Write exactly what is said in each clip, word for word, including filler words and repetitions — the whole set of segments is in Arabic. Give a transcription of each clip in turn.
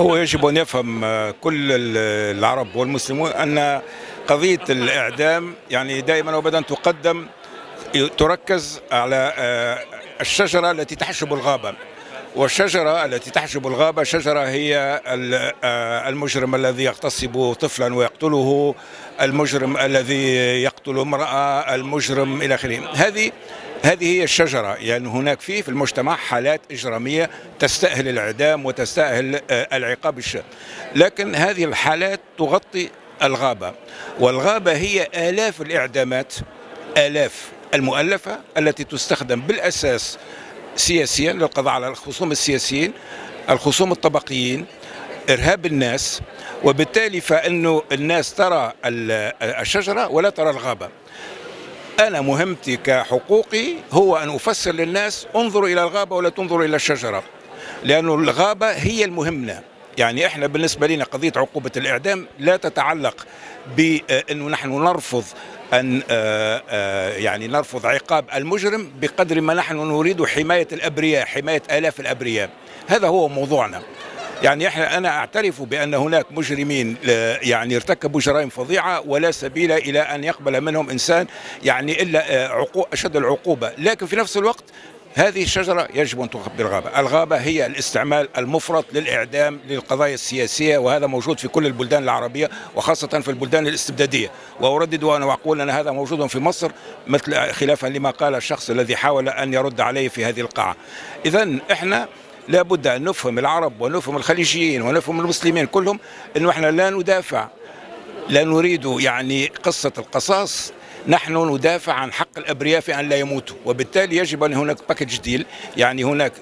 هو يجب أن يفهم كل العرب والمسلمون أن قضية الإعدام يعني دائما وابدا تقدم تركز على الشجرة التي تحجب الغابة، والشجرة التي تحجب الغابة شجرة هي المجرم الذي يغتصب طفلا ويقتله، المجرم الذي يقتل امرأة، المجرم إلى آخره. هذه هذه هي الشجرة. يعني هناك في في المجتمع حالات إجرامية تستأهل الإعدام وتستأهل العقاب الشديد، لكن هذه الحالات تغطي الغابة، والغابة هي آلاف الإعدامات، آلاف المؤلفة التي تستخدم بالأساس سياسيا للقضاء على الخصوم السياسيين، الخصوم الطبقيين، إرهاب الناس. وبالتالي فإنه الناس ترى الشجرة ولا ترى الغابة. أنا مهمتي كحقوقي هو أن أفسر للناس انظروا إلى الغابة ولا تنظروا إلى الشجرة، لأن الغابة هي المهمة. يعني إحنا بالنسبة لنا قضية عقوبة الإعدام لا تتعلق بأنه نحن نرفض أن يعني نرفض عقاب المجرم بقدر ما نحن نريد حماية الأبرياء، حماية آلاف الأبرياء. هذا هو موضوعنا. يعني احنا انا اعترف بان هناك مجرمين يعني ارتكبوا جرائم فظيعه ولا سبيل الى ان يقبل منهم انسان يعني الا اشد العقوبه، لكن في نفس الوقت هذه الشجره يجب ان تخبر الغابه. الغابه هي الاستعمال المفرط للاعدام للقضايا السياسيه، وهذا موجود في كل البلدان العربيه وخاصه في البلدان الاستبداديه. واردد وانا اقول ان هذا موجود في مصر، مثل خلافا لما قال الشخص الذي حاول ان يرد عليه في هذه القاعه. اذا احنا لابد أن نفهم العرب ونفهم الخليجيين ونفهم المسلمين كلهم أنه إحنا لا ندافع، لا نريد يعني قصة القصاص، نحن ندافع عن حق الأبرياء في أن لا يموتوا. وبالتالي يجب أن هناك باكج ديل، يعني هناك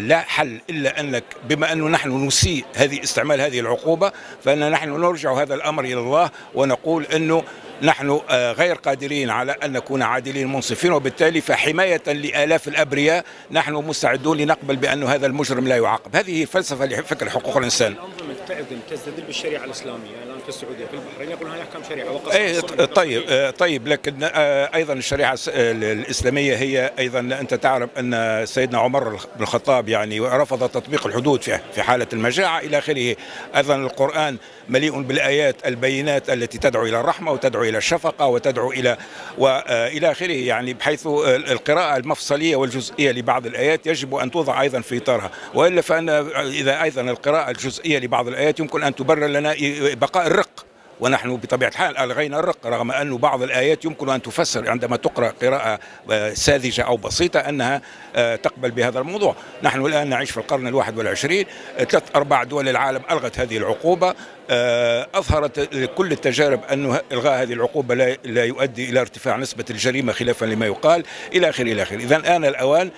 لا حل إلا أنك بما أنه نحن نسيء هذه استعمال هذه العقوبة، فأن نحن نرجع هذا الأمر إلى الله ونقول أنه نحن غير قادرين على أن نكون عادلين منصفين، وبالتالي فحماية لآلاف الأبرياء نحن مستعدون لنقبل بأن هذا المجرم لا يعاقب. هذه هي الفلسفة لفكر حقوق الإنسان. الأنظمة التعدم تستدل بالشريعة الإسلامية الآن في السعودية في البحرين، يقولون هي أحكام شريعة وقصة. طيب طيب لكن أيضا الشريعة الإسلامية هي أيضا، أنت تعرف أن سيدنا عمر بن الخطاب يعني رفض تطبيق الحدود في حالة المجاعة إلى آخره. أيضا القرآن مليء بالآيات البينات التي تدعو إلى الرحمة وتدعو إلى الشفقة وتدعو إلى وإلى آخره، يعني بحيث القراءة المفصلية والجزئية لبعض الآيات يجب أن توضع أيضا في إطارها، وإلا فأن إذا أيضا القراءة الجزئية لبعض الآيات يمكن أن تبرر لنا بقاء الرق، ونحن بطبيعة الحال ألغينا الرق، رغم أن بعض الآيات يمكن أن تفسر عندما تقرأ قراءة ساذجة أو بسيطة أنها تقبل بهذا الموضوع. نحن الآن نعيش في القرن الواحد والعشرين، ثلاث أربع دول العالم ألغت هذه العقوبة، أظهرت كل التجارب أن إلغاء هذه العقوبة لا يؤدي إلى ارتفاع نسبة الجريمة خلافا لما يقال إلى آخره إلى آخره. إذا آن الأوان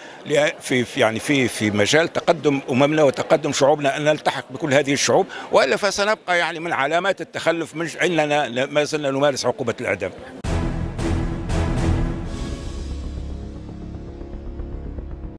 في يعني في في مجال تقدم أممنا وتقدم شعوبنا أن نلتحق بكل هذه الشعوب، وإلا فسنبقى يعني من علامات التخلف من عندنا ما زلنا نمارس عقوبة الإعدام.